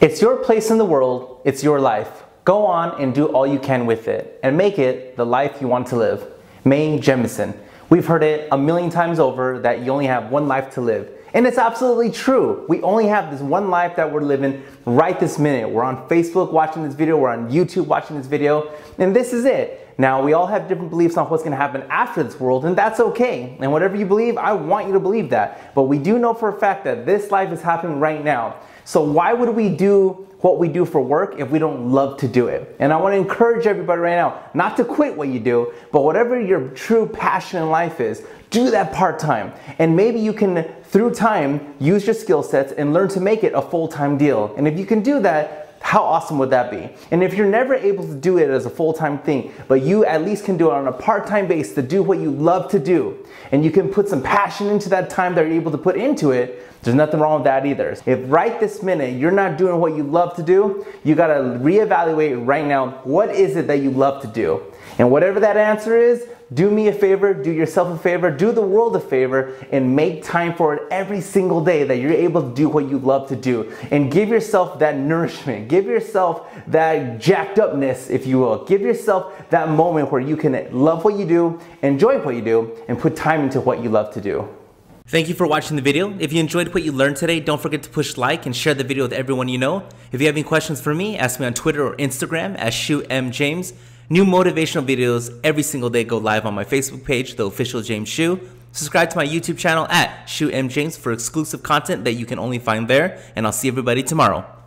It's your place in the world, it's your life. Go on and do all you can with it, and make it the life you want to live. Mae Jemison. We've heard it a million times over that you only have one life to live. And it's absolutely true. We only have this one life that we're living right this minute. We're on Facebook watching this video, we're on YouTube watching this video, and this is it. Now, we all have different beliefs on what's gonna happen after this world, and that's okay. And whatever you believe, I want you to believe that. But we do know for a fact that this life is happening right now. So why would we do what we do for work if we don't love to do it? And I wanna encourage everybody right now, not to quit what you do, but whatever your true passion in life is, do that part-time. And maybe you can, through time, use your skill sets and learn to make it a full-time deal. And if you can do that, how awesome would that be? And if you're never able to do it as a full-time thing, but you at least can do it on a part-time basis to do what you love to do, and you can put some passion into that time that you're able to put into it, there's nothing wrong with that either. If right this minute you're not doing what you love to do, you gotta reevaluate right now, what is it that you love to do? And whatever that answer is, do me a favor, do yourself a favor, do the world a favor, and make time for it every single day that you're able to do what you love to do. And give yourself that nourishment, give yourself that jacked upness, if you will. Give yourself that moment where you can love what you do, enjoy what you do, and put time into what you love to do. Thank you for watching the video. If you enjoyed what you learned today, don't forget to push like and share the video with everyone you know. If you have any questions for me, ask me on Twitter or Instagram at HsuMJames. New motivational videos every single day go live on my Facebook page, The Official James Hsu. Subscribe to my YouTube channel at HsuMJames for exclusive content that you can only find there, and I'll see everybody tomorrow.